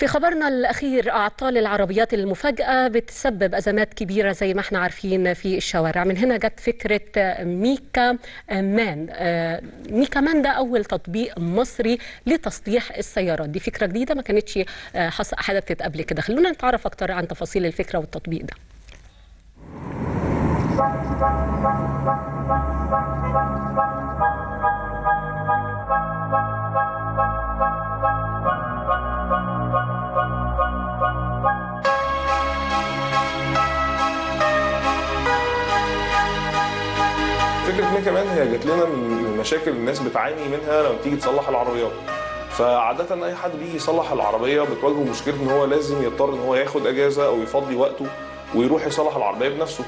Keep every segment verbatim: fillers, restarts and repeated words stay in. في خبرنا الأخير، أعطال العربيات المفاجئة بتسبب أزمات كبيرة زي ما احنا عارفين في الشوارع. من هنا جت فكرة ميكا مان. ميكا مان ده أول تطبيق مصري لتصليح السيارات. دي فكرة جديدة ما كانتش حدثت قبل كده. خلونا نتعرف أكتر عن تفاصيل الفكرة والتطبيق ده. فكرة ميكا مان هي جات لنا من مشاكل الناس بتعاني منها لما بتيجي تصلح العربيات. فعادة أي حد بيجي يصلح العربية بتواجهه مشكلة إن هو لازم يضطر إن هو ياخد أجازة أو يفضي وقته ويروح يصلح العربية بنفسه.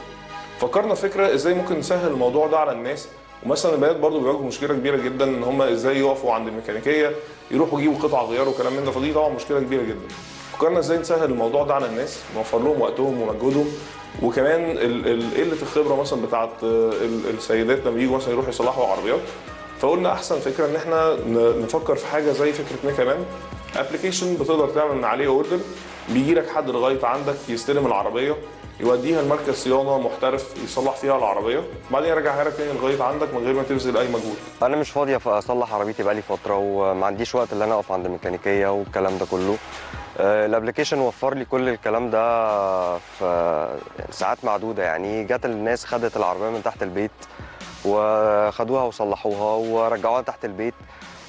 فكرنا فكرة إزاي ممكن نسهل الموضوع ده على الناس. ومثلا البنات برضه بيواجهوا مشكلة كبيرة جدا إن هم إزاي يقفوا عند الميكانيكية يروحوا يجيبوا قطع غيار وكلام من ده، فدي طبعا مشكلة كبيرة جدا. فكرنا إزاي نسهل الموضوع ده على الناس، نوفر لهم وقتهم ومجهودهم، وكمان قله الخبره مثلا بتاعت السيدات لما بييجوا مثلا يروحوا يصلحوا عربيات. فقلنا احسن فكره ان احنا نفكر في حاجه زي فكره ميكا مان، ابلكيشن بتقدر تعمل من عليه اوردر، بيجي لك حد لغايه عندك يستلم العربيه يوديها لمركز صيانه محترف يصلح فيها العربيه، بعدين يرجعها لك تاني لغايه عندك من غير ما تبذل اي مجهود. انا مش فاضيه اصلح عربيتي بقالي فتره وما عنديش وقت ان انا اقف عند الميكانيكيه والكلام ده كله. الابلكيشن وفر لي كل الكلام ده في ساعات معدوده. يعني جت الناس خدت العربيه من تحت البيت وخدوها وصلحوها ورجعوها تحت البيت،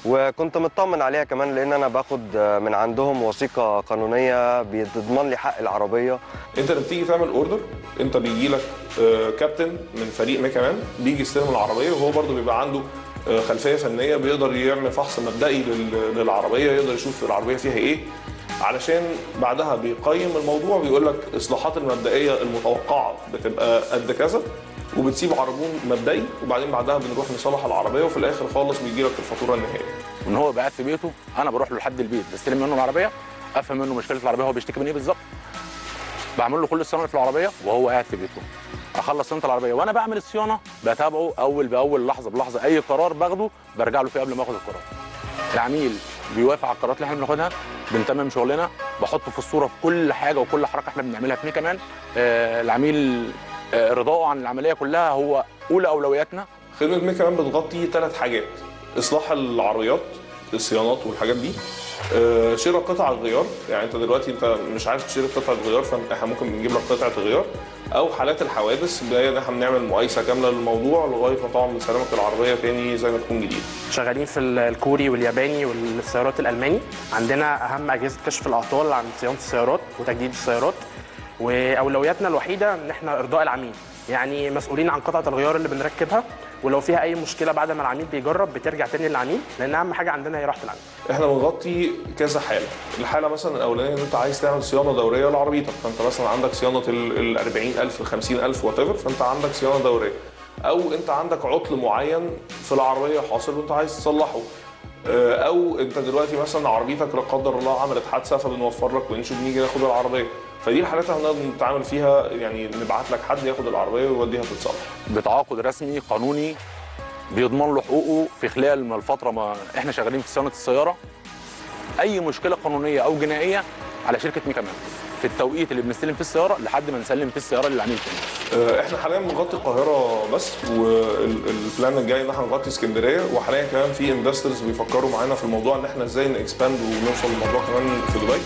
وكنت مطمن عليها كمان لان انا باخد من عندهم وثيقه قانونيه بتضمن لي حق العربيه. انت لما بتيجي تعمل اوردر انت بيجي لك كابتن من فريق ميكا مان بيجي يستلم العربيه، وهو برده بيبقى عنده خلفيه فنيه، بيقدر يعمل فحص مبدئي للعربيه، يقدر يشوف العربيه فيها ايه، علشان بعدها بيقيم الموضوع بيقول لك الاصلاحات المبدئيه المتوقعه بتبقى قد كذا، وبتسيب عربون مبدئي، وبعدين بعدها بنروح نصلح العربيه، وفي الاخر خالص بيجي لك الفاتوره النهائيه. ان هو قاعد في بيته، انا بروح له لحد البيت بستلم منه العربيه، افهم منه مشكله العربيه هو بيشتكي من ايه بالظبط، بعمل له كل الصيانه في العربيه وهو قاعد في بيته، اخلص صيانه العربيه وانا بعمل الصيانه بتابعه اول باول لحظه بلحظه، اي قرار باخده برجع له فيه قبل ما اخد القرار. العميل بيوافق على القرارات اللي احنا بناخدها، بنتمم شغلنا، بحطه في الصوره في كل حاجه وكل حركه احنا بنعملها في ميكا مان. آه العميل آه رضاه عن العمليه كلها هو اولى اولوياتنا. خدمه ميكا مان بتغطي ثلاث حاجات: اصلاح العربيات، الصيانات والحاجات دي، آه شراء قطع الغيار، يعني انت دلوقتي انت مش عارف تشتري قطع الغيار فاحنا ممكن بنجيب لك قطعه غيار، او حالات الحوادث بدايه احنا بنعمل مقايسه كامله للموضوع لغايه ما طبعا بنسلمك العربيه تاني زي ما تكون جديده. شغالين في الكوري والياباني والسيارات الالماني، عندنا اهم اجهزه كشف الاعطال عن صيانه السيارات وتجديد السيارات، واولوياتنا الوحيده ان احنا ارضاء العميل، يعني مسؤولين عن قطعه الغيار اللي بنركبها، ولو فيها اي مشكله بعد ما العميل بيجرب بترجع تاني للعميل، لان اهم حاجه عندنا هي راحه العميل. احنا بنغطي كذا حاله. الحاله مثلا الاولانيه ان انت عايز تعمل صيانه دوريه لعربيتك، فانت مثلا عندك صيانه ال أربعين ألف ال خمسين ألف وات ايفر، فانت عندك صيانه دوريه، او انت عندك عطل معين في العربيه حاصل وانت عايز تصلحه، او انت دلوقتي مثلا عربيتك لا قدر الله عملت حادثه فبنوفر لك ونشوف بنيجي ناخد العربيه. فدي الحالات اللي احنا بنتعامل فيها، يعني نبعت لك حد ياخد العربيه ويوديها تتصلح بتعاقد رسمي قانوني بيضمن له حقوقه في خلال ما الفتره ما احنا شغالين في صيانه السياره. اي مشكله قانونيه او جنائيه على شركه ميكا مان في التوقيت اللي بنستلم فيه السياره لحد ما نسلم فيه السياره للعميل تاني. احنا حاليا بنغطي القاهره بس، والبلان الجاي ان احنا نغطي اسكندريه، وحاليا كمان في انفسترز بيفكروا معانا في الموضوع ان احنا ازاي نكسباند ونوصل للموضوع كمان في دبي.